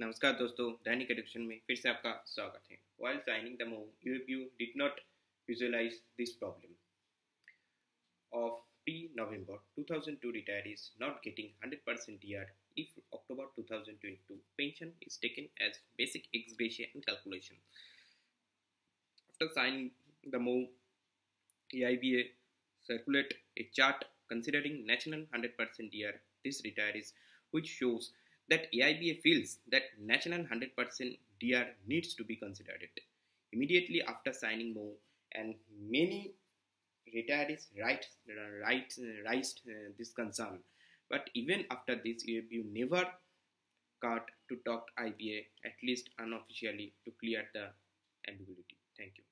नमस्कार दोस्तों, दैनिक एडुकेशन में फिर से आपका स्वागत है। While signing the move, if you did not visualise this problem of P November 2002 retire is not getting 100% DR if October 2022 pension is taken as basic ex gratia in calculation. After signing the move, AIBA circulate a chart considering national 100% DR this retirees, which shows that AIBA feels that national 100% DR needs to be considered immediately after signing MOU, and many retirees raised this concern. But even after this, AIBA never got to talk to AIBA, at least unofficially, to clear the ambiguity. Thank you.